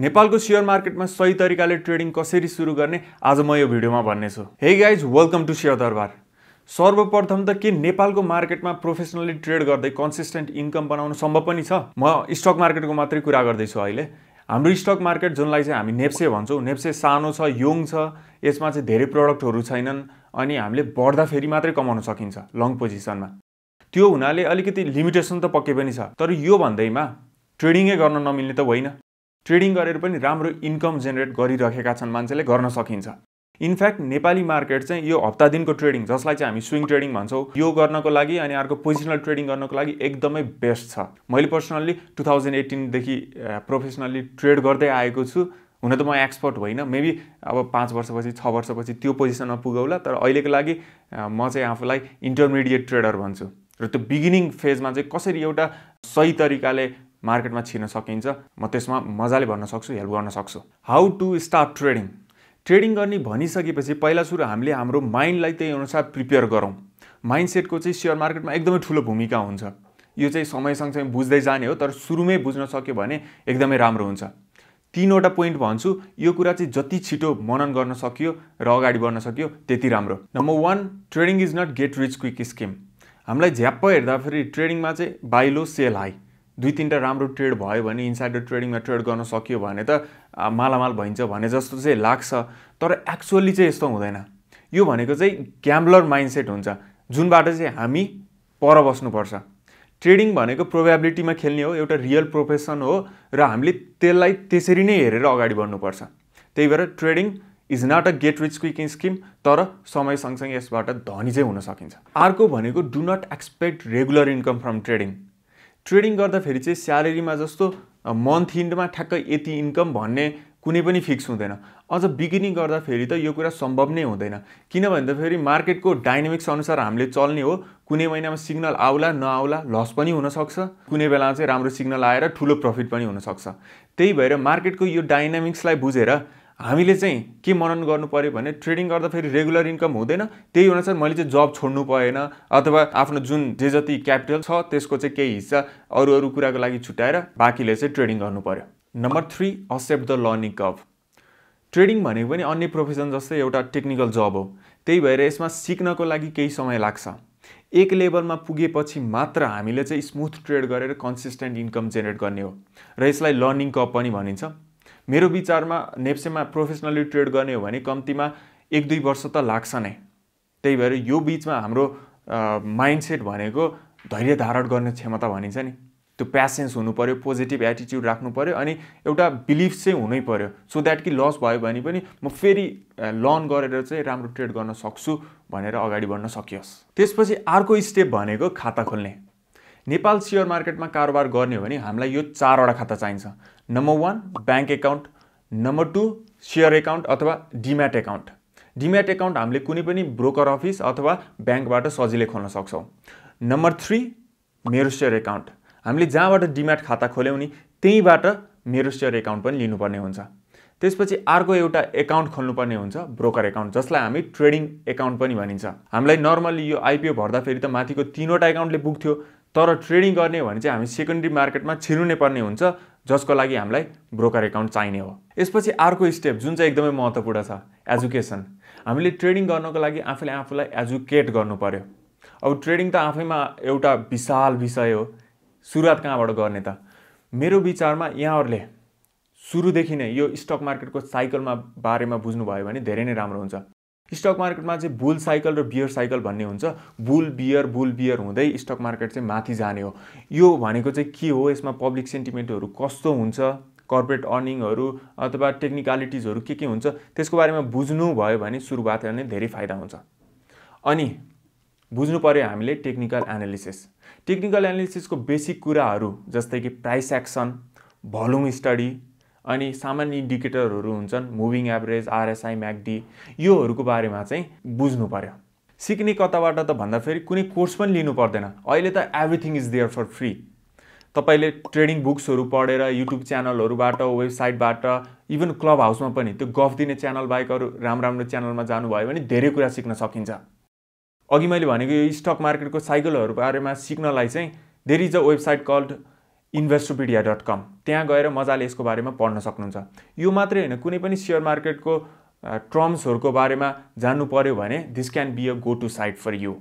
नेपालको शेयर मार्केटमा सही तरिकाले ट्रेडिङ कसरी सुरु गर्ने आज म यो भिडियोमा भन्ने छु। Hey guys, welcome to share Darbar. सर्वप्रथम त के नेपालको मार्केटमा प्रोफेसनली ट्रेड गर्दै कन्सिस्टेन्ट इन्कम बनाउन सम्भव पनि छ? म स्टक मार्केटको मात्रै कुरा गर्दै छु। अहिले हाम्रो स्टक मार्केट जुनलाई चाहिँ हामी नेप्से भन्छौं, नेप्से सानो छ, यङ छ, यसमा चाहिँ धेरै प्रोडक्टहरु छैनन् अनि हामीले बढ्दा फेरि मात्रै कमाउन सकिन्छ लङ पोजिसनमा। त्यो हुनाले अलिकति लिमिटेसन त पक्कै पनि छ, तर यो भन्दैमा ट्रेडिङै गर्न नमिल्ने त होइन। ट्रेडिङ गरेर पनि राम्रो इन्कम जेनेरेट गरिरहेका छन् मान्छेले, गर्न सकिन्छ। इनफ्याक्ट नेपाली मार्केट चाहिँ यो हप्ता दिनको ट्रेडिङ, जसलाई चाहिँ हामी स्विङ ट्रेडिङ भन्छौं, यो गर्नको लागि अनि अर्को पोजिसनल ट्रेडिङ गर्नको लागि एकदमै बेस्ट छ। मैले पर्सनली 2018 देखि प्रोफेसनली ट्रेड गर्दै आएको छु। हुन त म एक्सपर्ट होइन, मेबी अब 5 वर्षपछि 6 वर्षपछि त्यो पोजिसनमा पुगौला, तर अहिलेको लागि म चाहिँ आफूलाई इन्टरमिडिएट ट्रेडर भन्छु। र त्यो बिगिनिङ फेजमा चाहिँ कसरी एउटा सही तरिकाले मार्केटमा छिर्न सकिन्छ म त्यसमा मजाले भन्न सक्छु, हेल्प गर्न सक्छु। How to start trading. Trading गर्ने भनिसकेपछि पहिला सुरु हामीले हाम्रो माइन्डलाई त्यही अनुसार प्रिपेयर गरौँ। माइन्डसेटको चाहिँ शेयर मार्केटमा एकदमै ठुलो भूमिका हुन्छ। यो चाहिँ समयसँगसँगै बुझ्दै जाने हो, तर सुरुमै बुझ्न सक्यो भने एकदमै राम्रो हुन्छ। 3 वटा पोइन्ट भन्छु, यो कुरा चाहिँ जति छिटो मनन गर्न सकियो र अगाडि बढ्न सकियो त्यति राम्रो। Number 1, trading is not get rich quick scheme. हामीलाई झ्याप्प हेर्दा फेरि ट्रेडिङमा चाहिँ बाई लो सेल हाई, 2-3 टा राम्रो ट्रेड भयो भने, इनसाइडर ट्रेडिङमा ट्रेड गर्न सकियो भने त मालामाल भइन्छ भने जस्तो चाहिँ लाग्छ, तर एक्चुअली चाहिँ यस्तो हुँदैन। यो भनेको चाहिँ ग्याम्बलर माइन्डसेट हुन्छ, जुनबाट चाहिँ हामी पर बस्नुपर्छ। ट्रेडिङ भनेको प्रोबेबिलिटीमा खेल्ने हो, एउटा रियल प्रोफेसन हो र हामीले त्यसलाई त्यसरी नै हेरेर अगाडि बढ्नुपर्छ। त्यही भएर trading is not a get rich quick scheme, तर समय सँगसँगै यसबाट धनी चाहिँ हुन सकिन्छ। अर्को भनेको do not expect regular income from trading. Trading गर्दाखेरि चाहिँ स्यालेरीमा जस्तो मन्थ इन्डमा ठ्याक्कै यति इन्कम भन्ने कुनै पनि फिक्स हुँदैन। अझ बिगिनिङ गर्दाखेरि त यो कुरा सम्भव नै हुँदैन, किनभने त फेरि मार्केटको डाइनामिक्स अनुसार हामीले चल्ने हो। कुनै महिनामा सिग्नल आउला नआउला, लस पनि हुन सक्छ, कुनै बेला चाहिँ राम्रो सिग्नल आएर ठुलो प्रफिट पनि हुन सक्छ। त्यही भएर मार्केटको यो डाइनामिक्सलाई बुझेर हामीले चाहिँ के मनन गर्नु पर्यो भने ट्रेडिङ गर्दा फेरि रेगुलर इन्कम हुँदैन। त्यही अनुसार मैले चाहिँ जब छोड्नु भएन अथवा आफ्नो जुन जे जति क्यापिटल छ त्यसको चाहिँ केही हिस्सा अरू अरू कुराको लागि छुट्याएर बाकीले चाहिँ ट्रेडिङ गर्नु पर्यो। Number 3, accept the learning curve. Trading भनेको पनि अन्य प्रोफेसन जस्तै एउटा टेक्निकल जब हो, त्यही भएर यसमा सिक्नको लागि केही समय लाग्छ। एक लेभलमा पुगेपछि मात्र हामीले चाहिँ स्मुथ ट्रेड गरेर कन्सिस्टेन्ट इन्कम जेनेरेट गर्ने हो र यसलाई लर्निङ कर्व पनि भनिन्छ। मेरो विचारमा नेप्सेमा प्रोफेसनली ट्रेड गर्ने हो भने कम्तीमा 1-2 वर्ष त लाग्छ नै। त्यही भएर यो बीचमा हाम्रो माइन्डसेट भनेको धैर्य धारण गर्ने क्षमता भनिन्छ नि, त्यो प्यासेन्स हुनु पर्यो, पोजिटिभ एटिट्युड राख्नु पर्यो अनि एउटा बिलिफ चाहिँ हुनै पर्यो, सो द्याट कि लस भयो भने पनि म फेरि लर्न गरेर चाहिँ राम्रो ट्रेड गर्न सक्छु भनेर अगाडि बढ्न सकियोस्। त्यसपछि अर्को स्टेप भनेको खाता खोल्ने। नेपाल शेयर मार्केटमा कारोबार गर्ने हो भने हामीलाई यो 4 वटा खाता चाहिन्छ। Number 1, bank account. Number 2, share account अथवा डीम्याट एकाउन्ट। डीम्याट एकाउन्ट हामीले कुनै पनि ब्रोकर अफिस अथवा बैंकबाट सजिलै खोल्न सक्छौं। नम्बर 3, मेरो शेयर एकाउन्ट। हामीले जहाँबाट डीम्याट खाता खोल्यौं नि त्यहीबाट मेरो शेयर एकाउन्ट पनि लिनुपर्ने हुन्छ। त्यसपछि अर्को एउटा एकाउन्ट खोल्नुपर्ने हुन्छ, ब्रोकर एकाउन्ट, जसलाई हामी ट्रेडिङ एकाउन्ट पनि भनिन्छ। हामीलाई नर्मली यो आईपीओ भर्दा फेरि त माथिको 3 वटा एकाउन्टले पुग्थ्यो, तर ट्रेडिङ गर्ने हो भने चाहिँ हामी सेकेन्डरी मार्केटमा छिर्नु पर्ने हुन्छ, जसको लागि हामीलाई ब्रोकर एकाउन्ट चाहिने हो। यसपछि अर्को स्टेप जुन चाहिँ एकदमै महत्त्वपूर्ण छ, एजुकेसन। हामीले ट्रेडिङ गर्नको लागि आफूलाई एजुकेट गर्नु पर्यो। अब ट्रेडिङ त आफैमा एउटा विशाल विषय हो, सुरुवात कहाँबाट गर्ने त? मेरो विचारमा यहाँहरूले सुरुदेखि नै यो स्टक मार्केटको साइकलमा बारेमा बुझ्नुभयो भने धेरै नै राम्रो हुन्छ। स्टक मार्केटमा चाहिँ बुल साइकल र बियर साइकल भन्ने हुन्छ। बुल बियर हुँदै स्टक मार्केट चाहिँ माथि जाने हो। यो भनेको चाहिँ के हो, यसमा पब्लिक सेन्टिमेन्टहरू कस्तो हुन्छ, कर्पोरेट अर्निङहरू अथवा टेक्निकलिटिजहरू के हुन्छ, त्यसको बारेमा बुझ्नु भयो भने सुरुवात गर्ने धेरै फाइदा हुन्छ। अनि बुझ्नु पर्यो हामीले टेक्निकल एनालिसिस। टेक्निकल एनालिसिसको बेसिक कुराहरू जस्तै कि प्राइस एक्सन, भोल्युम स्टडी अनि सामान्य इन्डिकेटरहरू हुन्छन्, मुभिङ एभरेज, आरएसआई, म्याकडी, योहरूको बारेमा चाहिँ बुझ्नु पर्यो। सिक्ने कताबाट त भन्दा फेरि कुनै कोर्स पनि लिनु पर्दैन, अहिले त everything is there for free. तपाईले ट्रेडिङ बुक्सहरू पढेर, युट्युब च्यानलहरूबाट, वेबसाइटबाट, इभन क्लब हाउसमा पनि त्यो गफ दिने च्यानल बाहेक अरू राम्रो च्यानलमा जानुभयो भने धेरै कुरा सिक्न सकिन्छ। अघि मैले भनेको यो स्टक मार्केटको साइकलहरू बारेमा सिक्नलाई चाहिँ there is a website called Investopedia.com त्यहाँ गएर मजाले यसको बारेमा पढ्न सक्नुहुन्छ। यो मात्रै हैन, कुनै पनि शेयर मार्केटको टर्म्सहरुको बारेमा जान्नु पर्यो भने this can be a go to site for you।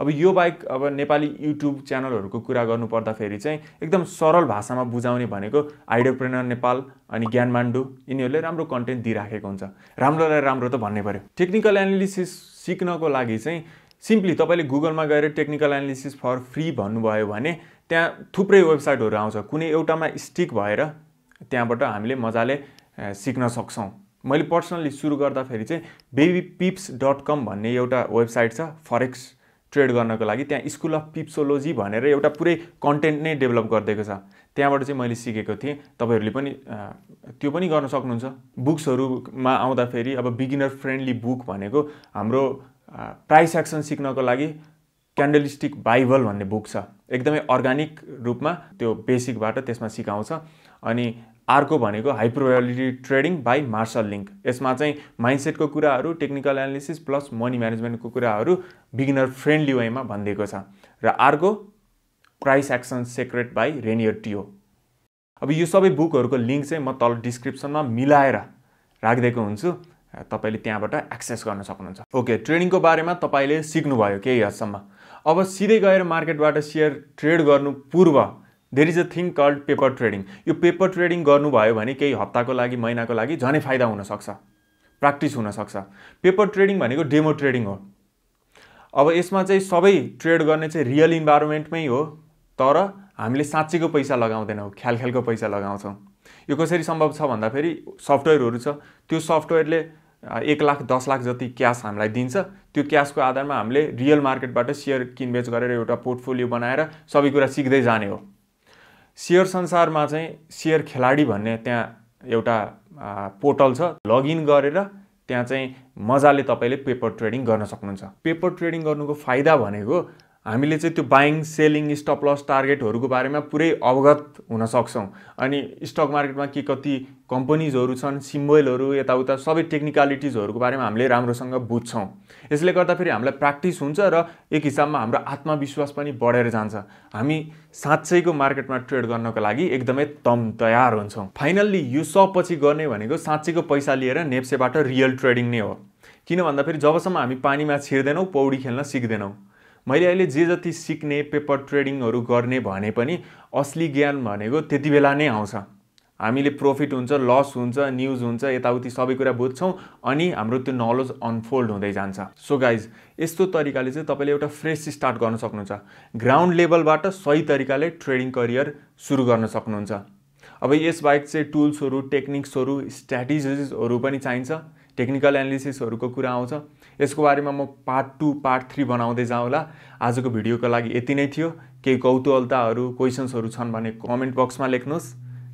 अब यो बाहेक अब नेपाली YouTube च्यानलहरुको कुरा गर्नु पर्दा फेरि चाहिँ एकदम सरल भाषामा बुझाउने भनेको आइडियाप्रेन्योर नेपाल अनि ज्ञानमाण्डु यिनीहरुले राम्रो कन्टेन्ट दिइराखेको हुन्छ। राम्रोलाई राम्रो त भन्नै पर्यो। टेक्निकल एनालिसिस सिक्नको लागि चाहिँ सिम्पली तपाईले गुगलमा गएर टेक्निकल एनालिसिस फर फ्री भन्नुभयो भने त्यहाँ थुप्रै वेबसाइटहरु आउँछ, कुनै एउटामा स्टिक भएर त्यहाँबाट हामीले मजाले सिक्न सक्छौं। मैले पर्सनली सुरु गर्दा फेरि चाहिँ BabyPips.com भन्ने एउटा वेबसाइट छ फरेक्स ट्रेड गर्नको लागि। त्यहाँ स्कूल अफ पिप्सोलोजी भनेर एउटा पुरै कन्टेन्ट नै डेभलप गर्देको छ। त्यहाँबाट चाहिँ मैले सिकेको थिए, तपाईहरुले पनि त्यो पनि गर्न सक्नुहुन्छ। बुक्सहरुमा आउँदा फेरि अब बिगिनर फ्रेन्डली बुक भनेको हाम्रो प्राइस एक्सन सिक्नको लागि क्यान्डलस्टिक बाइबल भन्ने बुक छ, एकदमै अर्गानिक रूपमा त्यो बेसिकबाट त्यसमा सिकाउँछ। अनि अर्को भनेको high probability trading by marshal link, यसमा चाहिँ माइन्डसेटको कुराहरु, टेक्निकल एनालिसिस प्लस मनी म्यानेजमेन्टको कुराहरु बिगिनर फ्रेन्डली वेमा भन्दिएको छ। र अर्को price action secret by Rayner Teo. अब यो सबै बुकहरुको लिंक चाहिँ म तल डिस्क्रिप्सनमा मिलाएर राखिदिएको हुन्छु, तपाईले त्यहाँबाट एक्सेस गर्न सक्नुहुन्छ। ओके, ट्रेडिङको बारेमा तपाईले सिक्नु भयो केही हदसम्म। अब सिधै गएर मार्केटबाट शेयर ट्रेड गर्नु पूर्व there is a thing called paper trading. यो पेपर ट्रेडिङ गर्नु भयो भने केही हप्ताको लागि महिनाको लागि झनै फाइदा हुन सक्छ, प्र्याक्टिस हुन सक्छ। पेपर ट्रेडिङ भनेको डेमो ट्रेडिङ हो। अब यसमा चाहिँ सबै ट्रेड गर्ने चाहिँ रियल इन्भाइरोमेन्टमै हो, तर हामीले साच्चैको पैसा लगाउँदैनौ, ख्यालख्यालको पैसा लगाउँछौं। यो कसरी सम्भव छ भन्दा फेरि सफ्टवेयरहरु छ, त्यो सफ्टवेयरले 1 लाख 10 लाख जति क्याश हामीलाई दिन्छ। त्यो क्याशको आधारमा हामीले रियल मार्केटबाट शेयर किनबेच गरेर एउटा पोर्टफोलियो बनाएर सबै कुरा सिक्दै जाने हो। शेयर संसारमा चाहिँ शेयर खेलाडी भन्ने त्यहाँ एउटा पोर्टल छ, लगइन गरेर त्यहाँ चाहिँ मजाले तपाईले पेपर ट्रेडिङ गर्न सक्नुहुन्छ। पेपर ट्रेडिङ गर्नुको फाइदा भनेको हामीले चाहिँ त्यो बाइङ सेलिङ स्टप लस टार्गेटहरुको बारेमा पुरै अवगत हुन सक्छौं। अनि स्टक मार्केटमा के कति कम्पनीजहरु छन्, सिम्बोलहरु यताउता सबै टेक्निकलिटीजहरुको बारेमा हामीले राम्रोसँग बुझ्छौं। यसले गर्दा फेरि हामीलाई प्र्याक्टिस हुन्छ र एक हिसाबमा हाम्रो आत्मविश्वास पनि बढेर जान्छ। हामी साच्चैको मार्केटमा ट्रेड गर्नको लागि एकदमै तम तयार हुन्छौं। फाइनल्ली यो सब पछि गर्ने भनेको साच्चैको पैसा लिएर नेप्सेबाट रियल ट्रेडिङ नै हो, किन भन्दा फेरि जबसम्म हामी पानीमा छिर्दैनौ पौडी खेल्न सिक्दैनौ। मैले अहिले जे जति सिक्ने पेपर ट्रेडिङहरु गर्ने भने पनि असली ज्ञान भनेको त्यति बेला नै आउँछ। हामीले प्रॉफिट हुन्छ, लस हुन्छ, न्यूज हुन्छ, यताउति सबै कुरा बुझ्छौं अनि हाम्रो त्यो नलेज अनफोल्ड हुँदै जान्छ। सो गाइज, यस्तो तरिकाले चाहिँ तपाईले एउटा फ्रेश स्टार्ट गर्न सक्नुहुन्छ, ग्राउन्ड लेभलबाट सही तरिकाले ट्रेडिङ करियर सुरु गर्न सक्नुहुन्छ। अब यस बाहेक चाहिँ टुल्सहरु, टेक्निक्सहरु, स्ट्र्याटेजिजहरु पनि चाहिन्छ, टेक्निकल एनालिसिसहरुको कुरा आउँछ। यसको बारेमा म पार्ट 2 पार्ट 3 बनाउँदै जाउँला। आजको भिडियोको लागि यति नै थियो। केही कौतुहलताहरु, क्वेशन्सहरु छन् भने कमेन्ट बक्समा लेख्नुहोस्।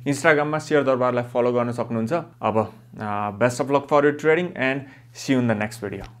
इन्स्टाग्राममा शेयर दरबारलाई फलो गर्न सक्नुहुन्छ। अब best of luck for your trading and see you in the next video.